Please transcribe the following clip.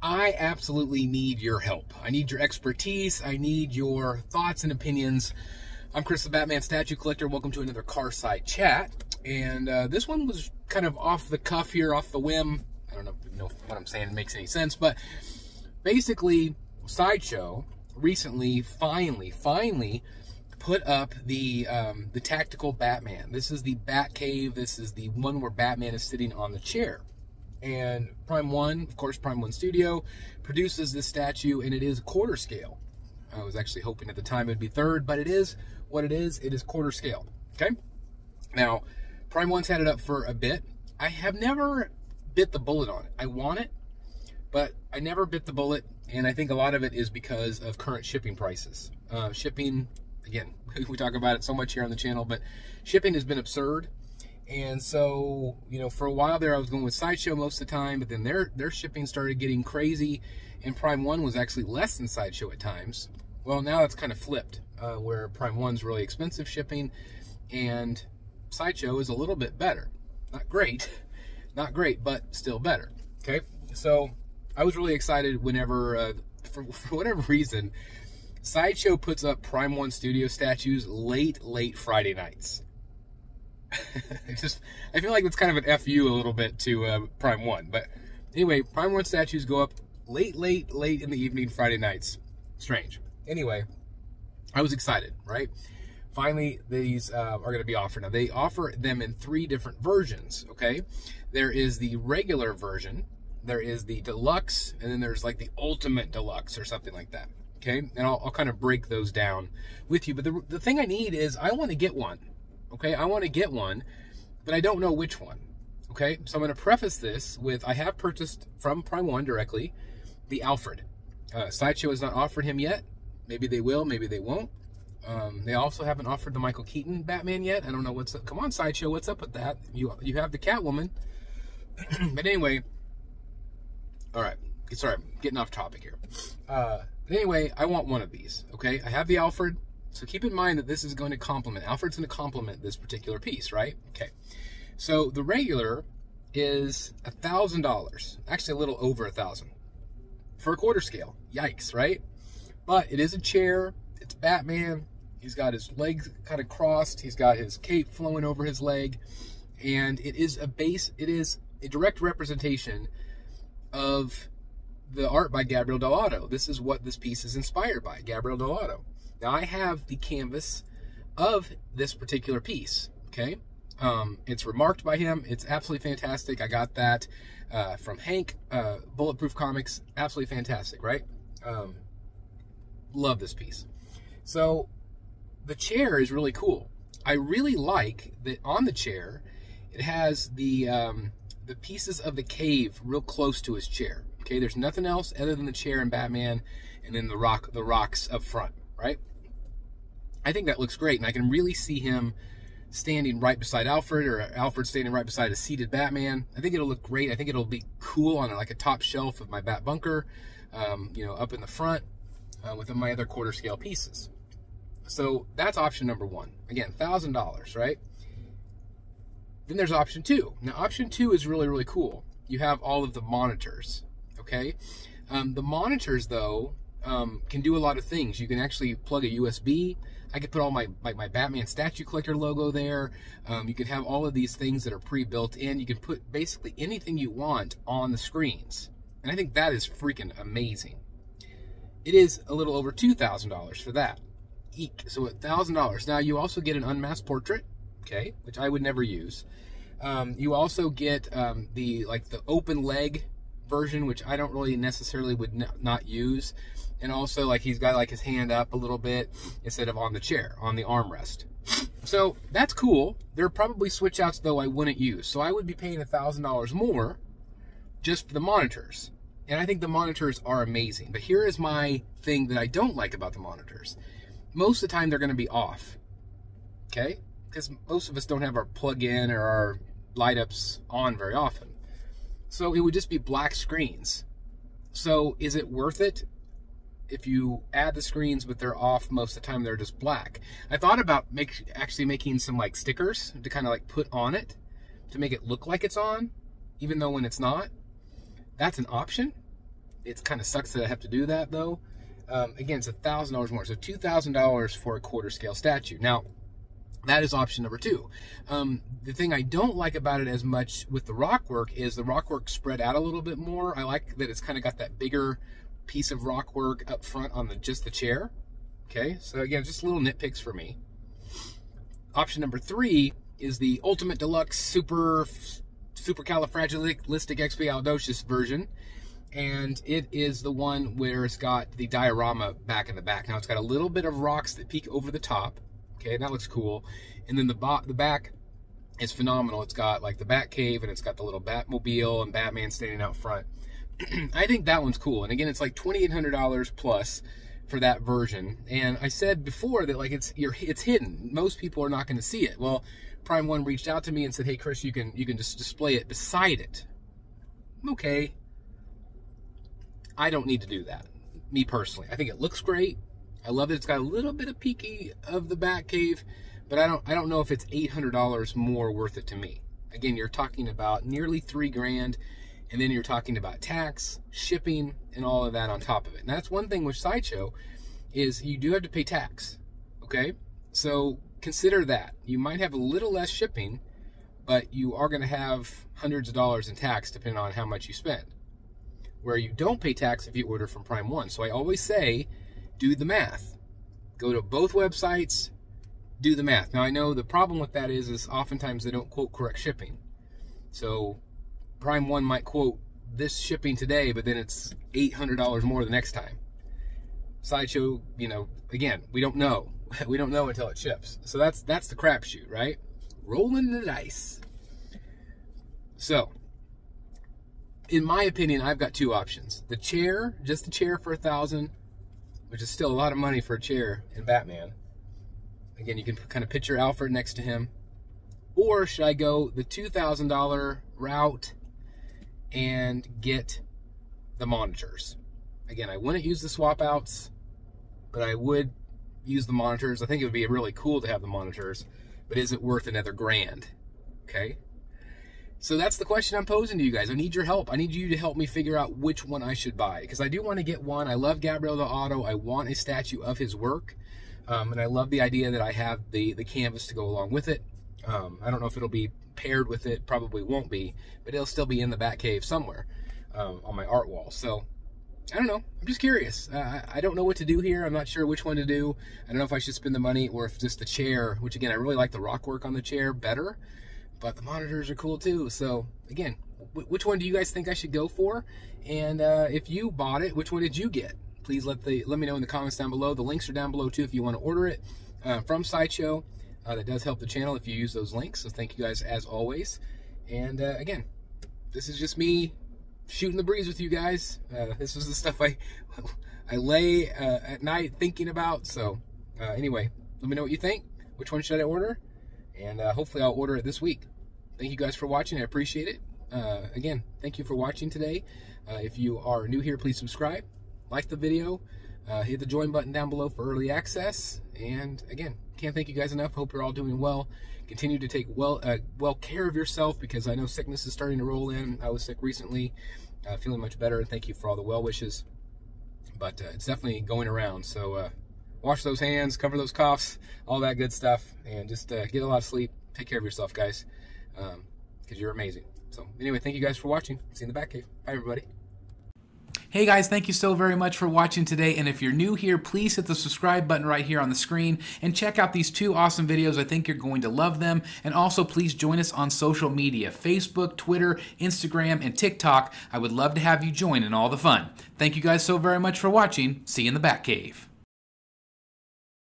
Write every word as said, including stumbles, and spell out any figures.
I absolutely need your help. I need your expertise. I need your thoughts and opinions. I'm Chris the Batman Statue Collector. Welcome to another Carside Chat. And uh, this one was kind of off the cuff here, off the whim. I don't know if what I'm saying makes any sense, but basically Sideshow recently, finally, finally put up the um, the Tactical Batman. This is the Batcave. This is the one where Batman is sitting on the chair. And Prime One, of course, Prime One Studio, produces this statue, and it is quarter scale. I was actually hoping at the time it would be third, but it is what it is. It is quarter scale, okay? Now, Prime One's had it up for a bit. I have never bit the bullet on it. I want it, but I never bit the bullet, and I think a lot of it is because of current shipping prices. Uh, shipping, again, we talk about it so much here on the channel, but shipping has been absurd. And so, you know, for a while there, I was going with Sideshow most of the time, but then their their shipping started getting crazy, and Prime One was actually less than Sideshow at times. Well, now it's kind of flipped, uh, where Prime One's really expensive shipping, and Sideshow is a little bit better. Not great, not great, but still better, okay? So I was really excited whenever, uh, for, for whatever reason, Sideshow puts up Prime One Studio statues late, late Friday nights. It's just, I feel like it's kind of an F U a little bit to uh, Prime One, but anyway, Prime One statues go up late, late, late in the evening, Friday nights. Strange. Anyway, I was excited, right? Finally, these uh, are going to be offered. Now, they offer them in three different versions, okay? There is the regular version, there is the deluxe, and then there's like the ultimate deluxe or something like that, okay? And I'll, I'll kind of break those down with you, but the, the thing I need is I want to get one. Okay, I want to get one, but I don't know which one. Okay, so I'm going to preface this with I have purchased from Prime One directly the Alfred. Uh, Sideshow has not offered him yet. Maybe they will, maybe they won't. Um, they also haven't offered the Michael Keaton Batman yet. I don't know what's up. Come on, Sideshow, what's up with that? You you have the Catwoman. But anyway, all right. Sorry, I'm getting off topic here. Uh, but anyway, I want one of these. Okay, I have the Alfred. So keep in mind that this is going to complement, Alfred's going to complement this particular piece, right? Okay. So the regular is a thousand dollars, actually a little over a thousand for a quarter scale. Yikes, right? But it is a chair. It's Batman. He's got his legs kind of crossed. He's got his cape flowing over his leg. And it is a base, it is a direct representation of the art by Gabriele Dell'Otto. This is what this piece is inspired by, Gabriele Dell'Otto. Now, I have the canvas of this particular piece, okay? Um, it's remarked by him. It's absolutely fantastic. I got that uh, from Hank, uh, Bulletproof Comics. Absolutely fantastic, right? Um, love this piece. So, the chair is really cool. I really like that on the chair, it has the, um, the pieces of the cave real close to his chair, okay? There's nothing else other than the chair and Batman and then the, rock, the rocks up front, right? I think that looks great, and I can really see him standing right beside Alfred, or Alfred standing right beside a seated Batman. I think it'll look great. I think it'll be cool on like a top shelf of my Bat Bunker, um, you know, up in the front uh, with my other quarter scale pieces. So that's option number one. Again, a thousand dollars, right? Then there's option two. Now, option two is really, really cool. You have all of the monitors, okay? Um, the monitors, though, um, can do a lot of things. You can actually plug a U S B. I could put all my, like my Batman Statue Collector logo there. Um, you can have all of these things that are pre-built in. You can put basically anything you want on the screens. And I think that is freaking amazing. It is a little over two thousand dollars for that. Eek. So a thousand dollars. Now you also get an unmasked portrait, okay, which I would never use. Um, you also get um, the like the open leg version, which I don't really necessarily would not use. And also, like, he's got like his hand up a little bit instead of on the chair, on the armrest. So that's cool. There are probably switch outs, though, I wouldn't use. So I would be paying a thousand dollars more just for the monitors. And I think the monitors are amazing. But here is my thing that I don't like about the monitors. Most of the time, they're going to be off. Okay? Because most of us don't have our plug in or our light ups on very often. So it would just be black screens. So is it worth it? If you add the screens, but they're off most of the time, they're just black. I thought about make, actually making some like stickers to kind of like put on it to make it look like it's on, even though when it's not, that's an option. it kind of sucks that I have to do that, though. Um, again, it's a thousand dollars more, so two thousand dollars for a quarter-scale statue. Now, that is option number two. Um, the thing I don't like about it as much with the rockwork is the rockwork spread out a little bit more. I like that it's kind of got that bigger piece of rockwork up front on the just the chair. Okay, so again, just little nitpicks for me. Option number three is the Ultimate Deluxe Super Supercalifragilisticexpialidocious version. And it is the one where it's got the diorama back in the back. Now, it's got a little bit of rocks that peek over the top. Okay, and that looks cool. And then the, the back is phenomenal. It's got like the Batcave, and it's got the little Batmobile and Batman standing out front. I think that one's cool. And again, it's like twenty-eight hundred dollars plus for that version. And I said before that like it's you're, it's hidden. Most people are not going to see it. Well, Prime One reached out to me and said, "Hey, Chris, you can you can just display it beside it." Okay. I don't need to do that, me personally. I think it looks great. I love that it's got a little bit of peeky of the Batcave, but I don't I don't know if it's eight hundred dollars more worth it to me. Again, you're talking about nearly three grand, and then you're talking about tax, shipping, and all of that on top of it. And that's one thing with Sideshow is you do have to pay tax, okay? So consider that. You might have a little less shipping, but you are going to have hundreds of dollars in tax depending on how much you spend, where you don't pay tax if you order from Prime One. So I always say, do the math. Go to both websites, do the math. Now, I know the problem with that is, is oftentimes they don't quote correct shipping. So Prime One might quote this shipping today, but then it's eight hundred dollars more the next time. Sideshow, you know, again, we don't know. We don't know until it ships. So that's that's the crapshoot, right? Rolling the dice. So, in my opinion, I've got two options. The chair, just the chair for a thousand dollars, which is still a lot of money for a chair in Batman. Again, you can kind of picture Alfred next to him. Or should I go the two thousand dollar route and get the monitors? Again, I wouldn't use the swap outs, but I would use the monitors. I think it would be really cool to have the monitors, but is it worth another grand? Okay. So that's the question I'm posing to you guys. I need your help. I need you to help me figure out which one I should buy, because I do want to get one. I love Gabriele Dell'Otto. I want a statue of his work, um, and I love the idea that I have the, the canvas to go along with it. Um, I don't know if it'll be paired with it. Probably won't be, but it'll still be in the Batcave somewhere um, on my art wall. So I don't know. I'm just curious. Uh, I don't know what to do here. I'm not sure which one to do. I don't know if I should spend the money or if just the chair, which, again, I really like the rock work on the chair better. But the monitors are cool too. So again, which one do you guys think I should go for? And uh, if you bought it, which one did you get? Please let the let me know in the comments down below. The links are down below too if you want to order it uh, from Sideshow. Uh, that does help the channel if you use those links. So thank you guys as always. And uh, again, this is just me shooting the breeze with you guys. Uh, this is the stuff I I lay uh, at night thinking about. So uh, anyway, let me know what you think. Which one should I order? And uh, hopefully I'll order it this week. Thank you guys for watching. I appreciate it. Uh, again, thank you for watching today. Uh, if you are new here, please subscribe, like the video, uh, hit the join button down below for early access. And again, can't thank you guys enough. Hope you're all doing well. Continue to take well uh, well care of yourself, because I know sickness is starting to roll in. I was sick recently, uh, feeling much better. And thank you for all the well wishes. But uh, it's definitely going around. So, uh, wash those hands, cover those coughs, all that good stuff, and just uh, get a lot of sleep. Take care of yourself, guys, because um, you're amazing. So anyway, thank you guys for watching. See you in the Batcave. Bye, everybody. Hey guys, thank you so very much for watching today, and if you're new here, please hit the subscribe button right here on the screen and check out these two awesome videos. I think you're going to love them. And also, please join us on social media, Facebook, Twitter, Instagram, and TikTok. I would love to have you join in all the fun. Thank you guys so very much for watching. See you in the Batcave.